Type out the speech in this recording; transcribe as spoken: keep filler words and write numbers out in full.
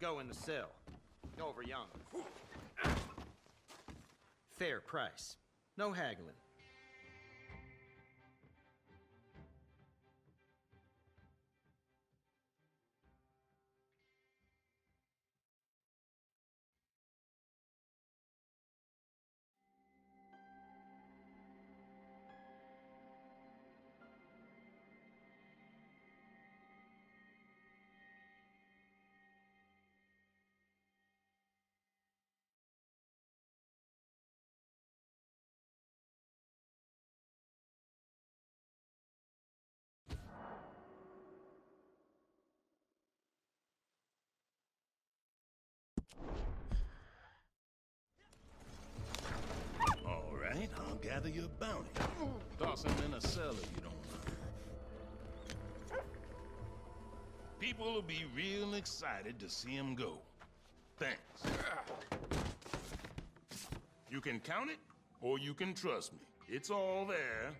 go in the cell. Over yonder. Fair price. No haggling. All right, I'll gather your bounty. Toss him in a cell if you don't mind. People will be real excited to see him go. Thanks. You can count it, or you can trust me. It's all there.